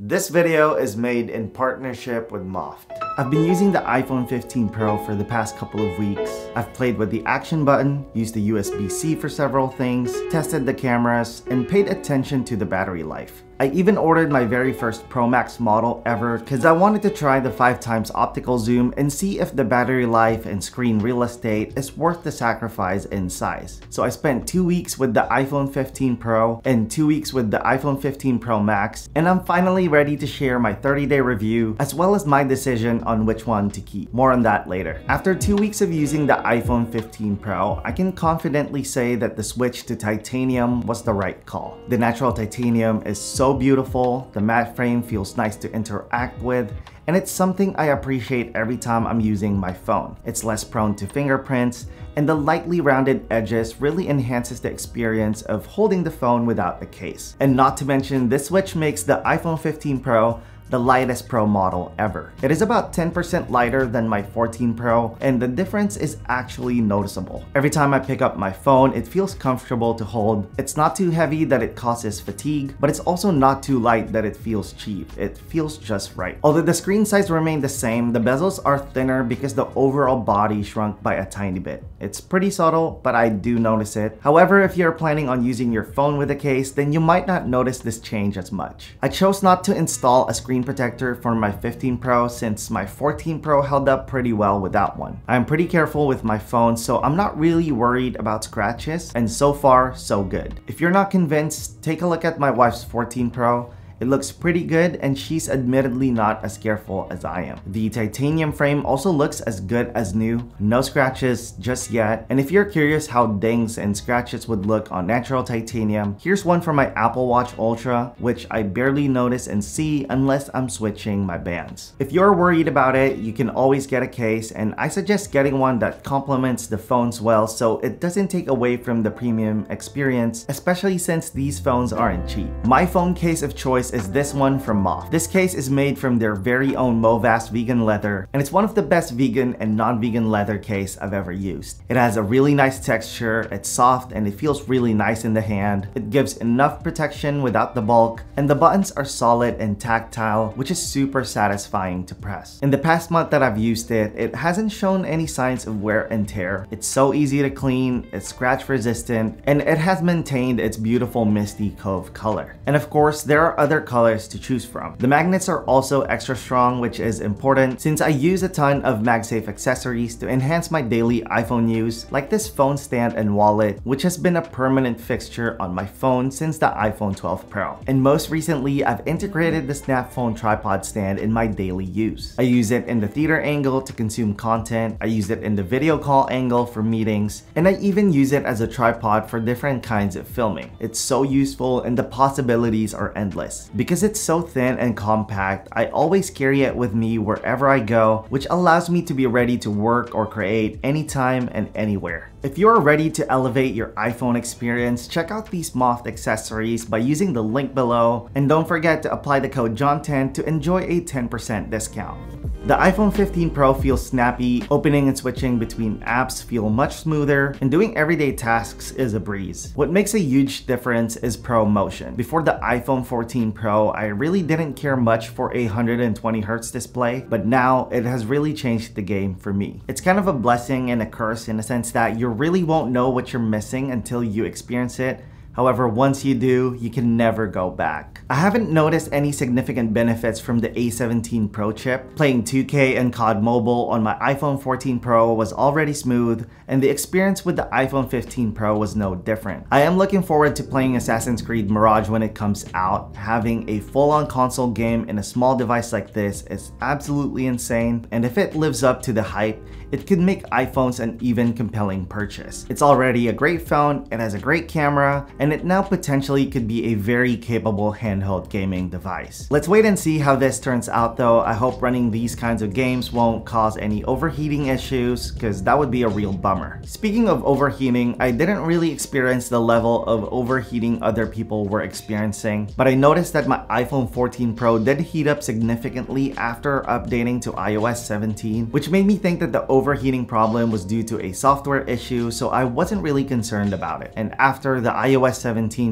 This video is made in partnership with Moft. I've been using the iPhone 15 Pro for the past couple of weeks. I've played with the action button, used the USB-C for several things, tested the cameras, and paid attention to the battery life. I even ordered my very first Pro Max model ever because I wanted to try the 5x optical zoom and see if the battery life and screen real estate is worth the sacrifice in size. So I spent 2 weeks with the iPhone 15 Pro and 2 weeks with the iPhone 15 Pro Max, and I'm finally ready to share my 30-day review as well as my decision on which one to keep. More on that later. After 2 weeks of using the iPhone 15 Pro, I can confidently say that the switch to titanium was the right call. The natural titanium is so beautiful, the matte frame feels nice to interact with, and it's something I appreciate every time I'm using my phone. It's less prone to fingerprints, and the lightly rounded edges really enhances the experience of holding the phone without the case. And not to mention, this switch makes the iPhone 15 Pro the lightest Pro model ever. It is about 10% lighter than my 14 Pro, and the difference is actually noticeable. Every time I pick up my phone, it feels comfortable to hold. It's not too heavy that it causes fatigue, but it's also not too light that it feels cheap. It feels just right. Although the screen size remained the same, the bezels are thinner because the overall body shrunk by a tiny bit. It's pretty subtle, but I do notice it. However, if you're planning on using your phone with a case, then you might not notice this change as much. I chose not to install a screen protector for my 15 Pro since my 14 Pro held up pretty well without one. I'm pretty careful with my phone, so I'm not really worried about scratches, and so far so good. If you're not convinced, take a look at my wife's 14 Pro. It looks pretty good, and she's admittedly not as careful as I am. The titanium frame also looks as good as new. No scratches just yet. And if you're curious how dings and scratches would look on natural titanium, here's one for my Apple Watch Ultra, which I barely notice and see unless I'm switching my bands. If you're worried about it, you can always get a case, and I suggest getting one that complements the phones well so it doesn't take away from the premium experience, especially since these phones aren't cheap. My phone case of choice is this one from Moft. This case is made from their very own MOVAs vegan leather, and it's one of the best vegan and non-vegan leather case I've ever used. It has a really nice texture, it's soft, and it feels really nice in the hand. It gives enough protection without the bulk, and the buttons are solid and tactile, which is super satisfying to press. In the past month that I've used it, it hasn't shown any signs of wear and tear. It's so easy to clean, it's scratch resistant, and it has maintained its beautiful misty cove color. And of course, there are other colors to choose from. The magnets are also extra strong, which is important since I use a ton of MagSafe accessories to enhance my daily iPhone use, like this phone stand and wallet, which has been a permanent fixture on my phone since the iPhone 12 Pro. And most recently, I've integrated the snap phone tripod stand in my daily use. I use it in the theater angle to consume content, I use it in the video call angle for meetings, and I even use it as a tripod for different kinds of filming. It's so useful, and the possibilities are endless. Because it's so thin and compact, I always carry it with me wherever I go, which allows me to be ready to work or create anytime and anywhere. If you're ready to elevate your iPhone experience, check out these Moft accessories by using the link below, and don't forget to apply the code JOHN10 to enjoy a 10% discount. The iPhone 15 Pro feels snappy, opening and switching between apps feel much smoother, and doing everyday tasks is a breeze. What makes a huge difference is ProMotion. Before the iPhone 14 Pro, I really didn't care much for a 120Hz display, but now it has really changed the game for me. It's kind of a blessing and a curse in the sense that you really won't know what you're missing until you experience it. However, once you do, you can never go back. I haven't noticed any significant benefits from the A17 Pro chip. Playing 2K and COD Mobile on my iPhone 14 Pro was already smooth, and the experience with the iPhone 15 Pro was no different. I am looking forward to playing Assassin's Creed Mirage when it comes out. Having a full-on console game in a small device like this is absolutely insane, and if it lives up to the hype, it could make iPhones an even compelling purchase. It's already a great phone, it has a great camera, and it now potentially could be a very capable handheld gaming device. Let's wait and see how this turns out though. I hope running these kinds of games won't cause any overheating issues, because that would be a real bummer. Speaking of overheating, I didn't really experience the level of overheating other people were experiencing, but I noticed that my iPhone 14 Pro did heat up significantly after updating to iOS 17, which made me think that the overheating problem was due to a software issue, so I wasn't really concerned about it. And after the iOS iOS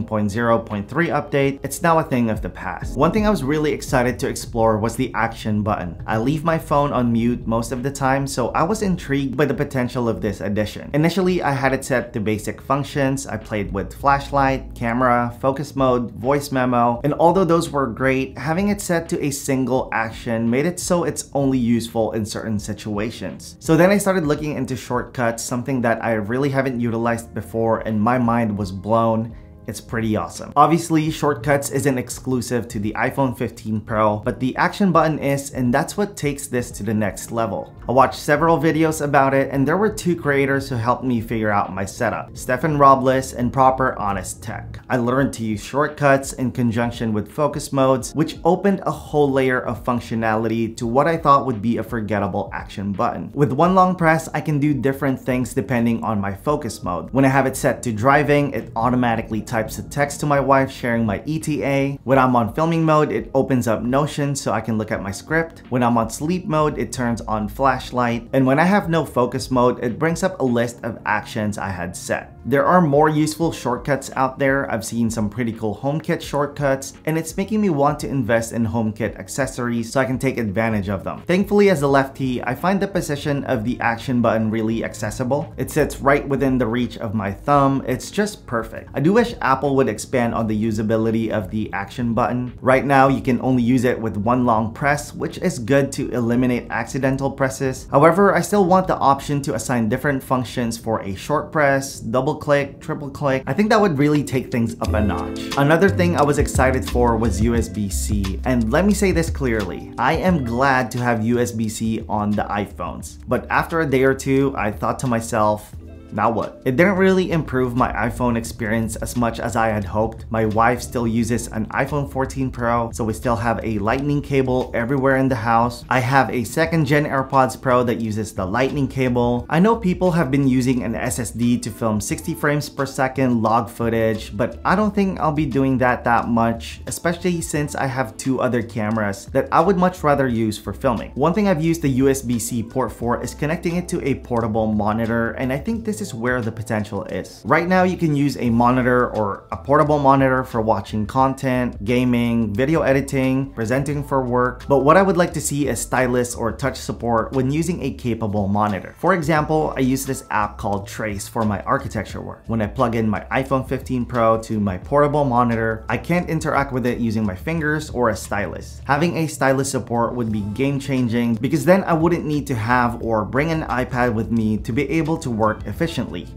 17.0.3 update, it's now a thing of the past. One thing I was really excited to explore was the action button. I leave my phone on mute most of the time, so I was intrigued by the potential of this addition. Initially, I had it set to basic functions. I played with flashlight, camera, focus mode, voice memo, and although those were great, having it set to a single action made it so it's only useful in certain situations. So then I started looking into shortcuts, something that I really haven't utilized before, and my mind was blown. It's pretty awesome. Obviously, shortcuts isn't exclusive to the iPhone 15 Pro, but the action button is, and that's what takes this to the next level. I watched several videos about it, and there were two creators who helped me figure out my setup, Stephen Robles and Proper Honest Tech. I learned to use shortcuts in conjunction with focus modes, which opened a whole layer of functionality to what I thought would be a forgettable action button. With one long press, I can do different things depending on my focus mode. When I have it set to driving, it automatically types of text to my wife sharing my ETA. When I'm on filming mode, it opens up Notion so I can look at my script. When I'm on sleep mode, it turns on flashlight. And when I have no focus mode, it brings up a list of actions I had set. There are more useful shortcuts out there. I've seen some pretty cool HomeKit shortcuts, and it's making me want to invest in HomeKit accessories so I can take advantage of them. Thankfully, as a lefty, I find the position of the action button really accessible. It sits right within the reach of my thumb. It's just perfect. I do wish Apple would expand on the usability of the action button. Right now, you can only use it with one long press, which is good to eliminate accidental presses. However, I still want the option to assign different functions for a short press, double click, triple click. I think that would really take things up a notch. Another thing I was excited for was USB-C. And let me say this clearly, I am glad to have USB-C on the iPhones. But after a day or two, I thought to myself, now what? It didn't really improve my iPhone experience as much as I had hoped. My wife still uses an iPhone 14 Pro, so we still have a lightning cable everywhere in the house. I have a second gen AirPods Pro that uses the lightning cable. I know people have been using an SSD to film 60 frames per second log footage, but I don't think I'll be doing that much, especially since I have two other cameras that I would much rather use for filming. One thing I've used the USB-C port for is connecting it to a portable monitor, and I think this is where the potential is. Right now, you can use a monitor or a portable monitor for watching content, gaming, video editing, presenting for work, but what I would like to see is stylus or touch support when using a capable monitor. For example, I use this app called Trace for my architecture work. When I plug in my iPhone 15 Pro to my portable monitor, I can't interact with it using my fingers or a stylus. Having a stylus support would be game-changing because then I wouldn't need to have or bring an iPad with me to be able to work efficiently.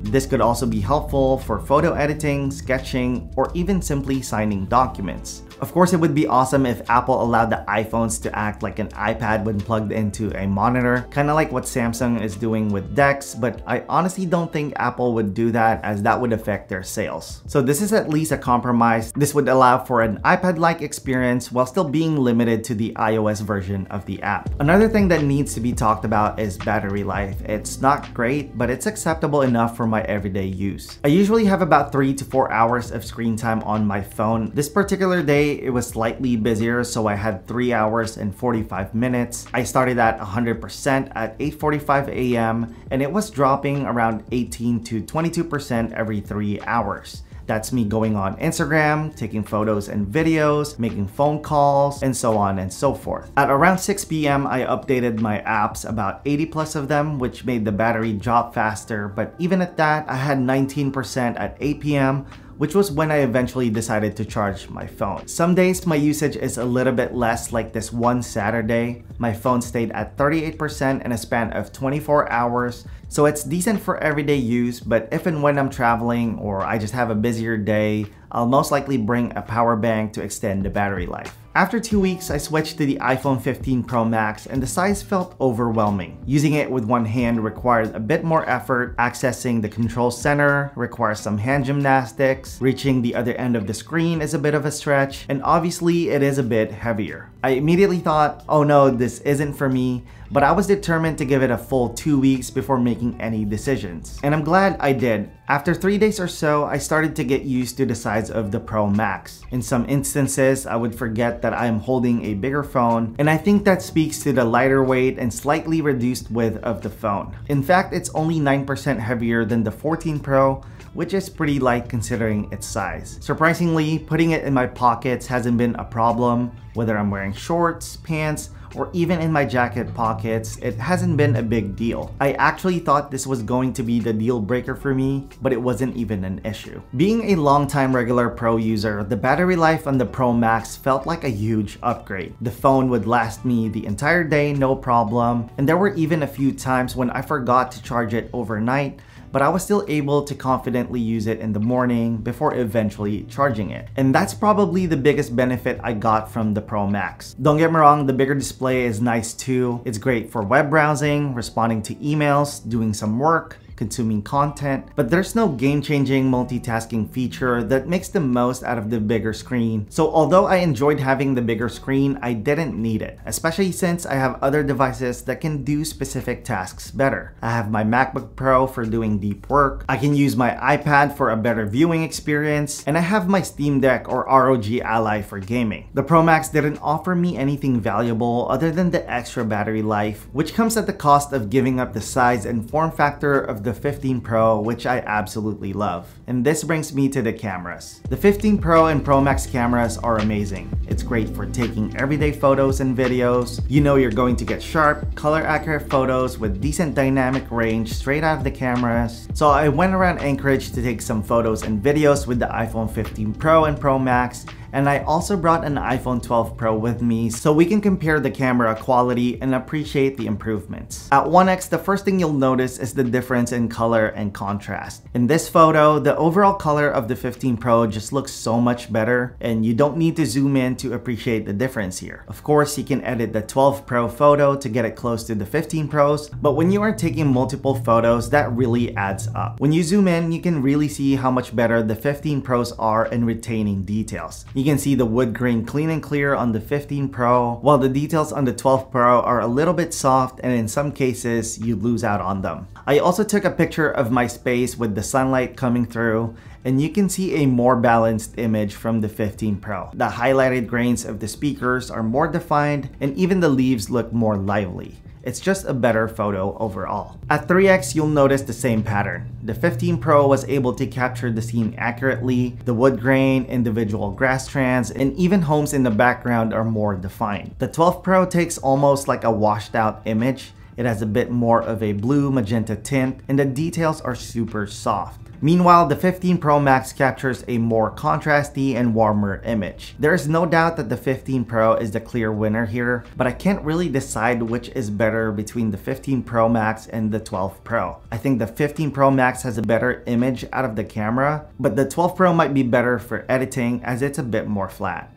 This could also be helpful for photo editing, sketching, or even simply signing documents. Of course, it would be awesome if Apple allowed the iPhones to act like an iPad when plugged into a monitor, kind of like what Samsung is doing with DeX, but I honestly don't think Apple would do that as that would affect their sales. So this is at least a compromise. This would allow for an iPad-like experience while still being limited to the iOS version of the app. Another thing that needs to be talked about is battery life. It's not great, but it's acceptable enough for my everyday use. I usually have about 3 to 4 hours of screen time on my phone. This particular day, it was slightly busier, so I had 3 hours and 45 minutes. I started at 100% at 8:45 a.m. and it was dropping around 18 to 22% every 3 hours. That's me going on Instagram, taking photos and videos, making phone calls, and so on and so forth. At around 6 p.m., I updated my apps, about 80 plus of them, which made the battery drop faster. But even at that, I had 19% at 8 p.m., which was when I eventually decided to charge my phone. Some days my usage is a little bit less, like this one Saturday. My phone stayed at 38% in a span of 24 hours, so it's decent for everyday use, but if and when I'm traveling or I just have a busier day, I'll most likely bring a power bank to extend the battery life. After 2 weeks, I switched to the iPhone 15 Pro Max and the size felt overwhelming. Using it with one hand required a bit more effort. Accessing the control center requires some hand gymnastics. Reaching the other end of the screen is a bit of a stretch, and obviously it is a bit heavier. I immediately thought, oh no, this isn't for me, but I was determined to give it a full 2 weeks before making any decisions. And I'm glad I did. After 3 days or so, I started to get used to the size of the Pro Max. In some instances, I would forget that I am holding a bigger phone, and I think that speaks to the lighter weight and slightly reduced width of the phone. In fact, it's only 9% heavier than the 14 Pro, which is pretty light considering its size. Surprisingly, putting it in my pockets hasn't been a problem. Whether I'm wearing shorts, pants, or even in my jacket pockets, it hasn't been a big deal. I actually thought this was going to be the deal breaker for me, but it wasn't even an issue. Being a longtime regular Pro user, the battery life on the Pro Max felt like a huge upgrade. The phone would last me the entire day, no problem, and there were even a few times when I forgot to charge it overnight, but I was still able to confidently use it in the morning before eventually charging it. And that's probably the biggest benefit I got from the Pro Max. Don't get me wrong, the bigger display is nice too. It's great for web browsing, responding to emails, doing some work, consuming content, but there's no game-changing multitasking feature that makes the most out of the bigger screen. So although I enjoyed having the bigger screen, I didn't need it, especially since I have other devices that can do specific tasks better. I have my MacBook Pro for doing deep work, I can use my iPad for a better viewing experience, and I have my Steam Deck or ROG Ally for gaming. The Pro Max didn't offer me anything valuable other than the extra battery life, which comes at the cost of giving up the size and form factor of the 15 Pro, which I absolutely love. And this brings me to the cameras. The 15 Pro and Pro Max cameras are amazing. It's great for taking everyday photos and videos. You know you're going to get sharp, color-accurate photos with decent dynamic range straight out of the cameras. So I went around Anchorage to take some photos and videos with the iPhone 15 Pro and Pro Max, and I also brought an iPhone 12 Pro with me so we can compare the camera quality and appreciate the improvements. At 1x, the first thing you'll notice is the difference in color and contrast. In this photo, the overall color of the 15 Pro just looks so much better, and you don't need to zoom in to appreciate the difference here. Of course, you can edit the 12 Pro photo to get it close to the 15 Pro's, but when you are taking multiple photos, that really adds up. When you zoom in, you can really see how much better the 15 Pro's are in retaining details. You can see the wood grain clean and clear on the 15 Pro, while the details on the 12 Pro are a little bit soft and in some cases you lose out on them. I also took a picture of my space with the sunlight coming through, and you can see a more balanced image from the 15 Pro. The highlighted grains of the speakers are more defined, and even the leaves look more lively. It's just a better photo overall. At 3x, you'll notice the same pattern. The 15 Pro was able to capture the scene accurately. The wood grain, individual grass strands, and even homes in the background are more defined. The 12 Pro takes almost like a washed out image. It has a bit more of a blue magenta tint, and the details are super soft. Meanwhile, the 15 Pro Max captures a more contrasty and warmer image. There is no doubt that the 15 Pro is the clear winner here, but I can't really decide which is better between the 15 Pro Max and the 12 Pro. I think the 15 Pro Max has a better image out of the camera, but the 12 Pro might be better for editing as it's a bit more flat.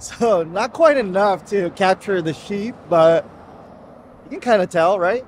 So not quite enough to capture the sheep, but you can kind of tell, right?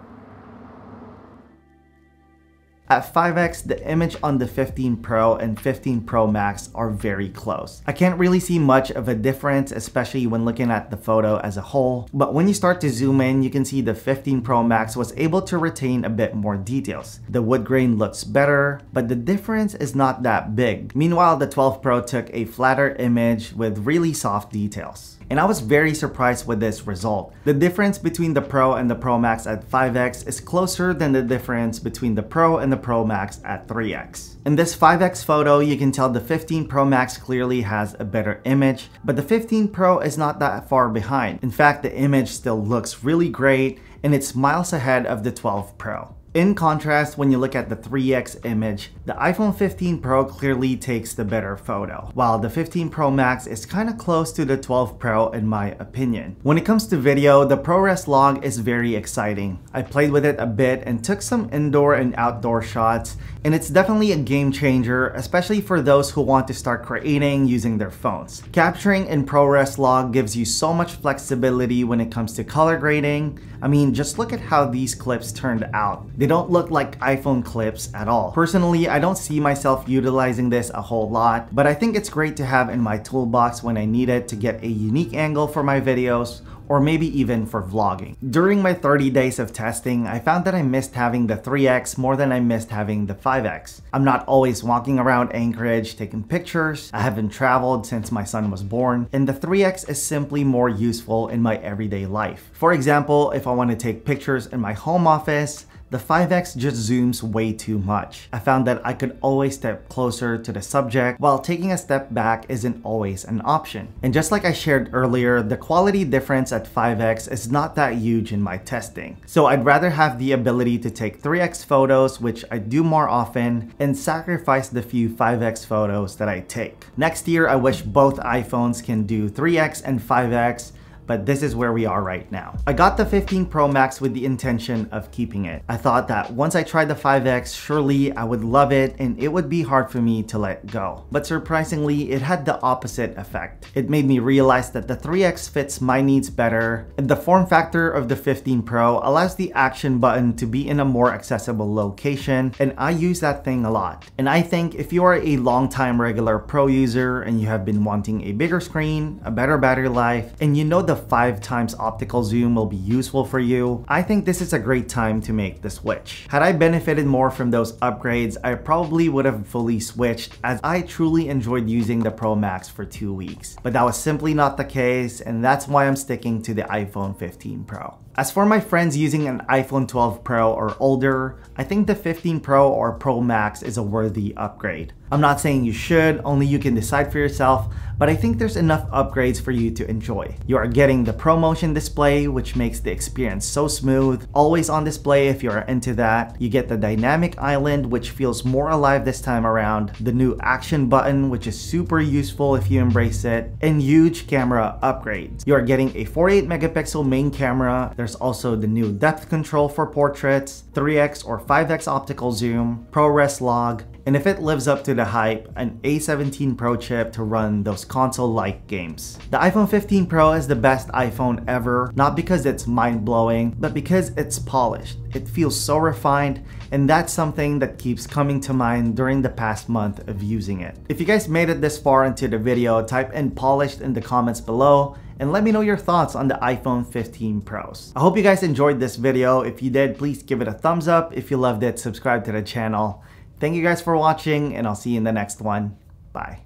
At 5x, the image on the 15 Pro and 15 Pro Max are very close. I can't really see much of a difference, especially when looking at the photo as a whole, but when you start to zoom in, you can see the 15 Pro Max was able to retain a bit more details. The wood grain looks better, but the difference is not that big. Meanwhile, the 12 Pro took a flatter image with really soft details. And I was very surprised with this result. The difference between the Pro and the Pro Max at 5x is closer than the difference between the Pro and the Pro Max at 3x. In this 5x photo, you can tell the 15 Pro Max clearly has a better image, but the 15 Pro is not that far behind. In fact, the image still looks really great, and it's miles ahead of the 12 Pro. In contrast, when you look at the 3x image, the iPhone 15 Pro clearly takes the better photo, while the 15 Pro Max is kind of close to the 12 Pro in my opinion. When it comes to video, the ProRes Log is very exciting. I played with it a bit and took some indoor and outdoor shots, and it's definitely a game changer, especially for those who want to start creating using their phones. Capturing in ProRes Log gives you so much flexibility when it comes to color grading. I mean, just look at how these clips turned out. They don't look like iPhone clips at all. Personally, I don't see myself utilizing this a whole lot, but I think it's great to have in my toolbox when I need it to get a unique angle for my videos or maybe even for vlogging. During my 30 days of testing, I found that I missed having the 3X more than I missed having the 5X. I'm not always walking around Anchorage taking pictures. I haven't traveled since my son was born, and the 3X is simply more useful in my everyday life. For example, if I want to take pictures in my home office, the 5X just zooms way too much. I found that I could always step closer to the subject, while taking a step back isn't always an option. And just like I shared earlier, the quality difference at 5X is not that huge in my testing. So I'd rather have the ability to take 3X photos, which I do more often, and sacrifice the few 5X photos that I take. Next year, I wish both iPhones can do 3X and 5X, but this is where we are right now. I got the 15 Pro Max with the intention of keeping it. I thought that once I tried the 5X, surely I would love it and it would be hard for me to let go. But surprisingly, it had the opposite effect. It made me realize that the 3X fits my needs better, and the form factor of the 15 Pro allows the action button to be in a more accessible location, and I use that thing a lot. And I think if you are a long-time regular Pro user and you have been wanting a bigger screen, a better battery life, and you know the 5x optical zoom will be useful for you, I think this is a great time to make the switch. Had I benefited more from those upgrades, I probably would have fully switched, as I truly enjoyed using the Pro Max for 2 weeks. But that was simply not the case, and that's why I'm sticking to the iPhone 15 Pro. As for my friends using an iPhone 12 Pro or older, I think the 15 Pro or Pro Max is a worthy upgrade. I'm not saying you should, only you can decide for yourself, but I think there's enough upgrades for you to enjoy. You are getting the ProMotion display, which makes the experience so smooth, always on display if you're into that. You get the Dynamic Island, which feels more alive this time around, the new action button, which is super useful if you embrace it, and huge camera upgrades. You are getting a 48 megapixel main camera. There's also the new depth control for portraits, 3x or 5x optical zoom, ProRes Log, and if it lives up to the hype, an A17 Pro chip to run those console-like games. The iPhone 15 Pro is the best iPhone ever, not because it's mind-blowing, but because it's polished. It feels so refined, and that's something that keeps coming to mind during the past month of using it. If you guys made it this far into the video, type in polished in the comments below, and let me know your thoughts on the iPhone 15 Pros. I hope you guys enjoyed this video. If you did, please give it a thumbs up. If you loved it, subscribe to the channel. Thank you guys for watching, and I'll see you in the next one. Bye.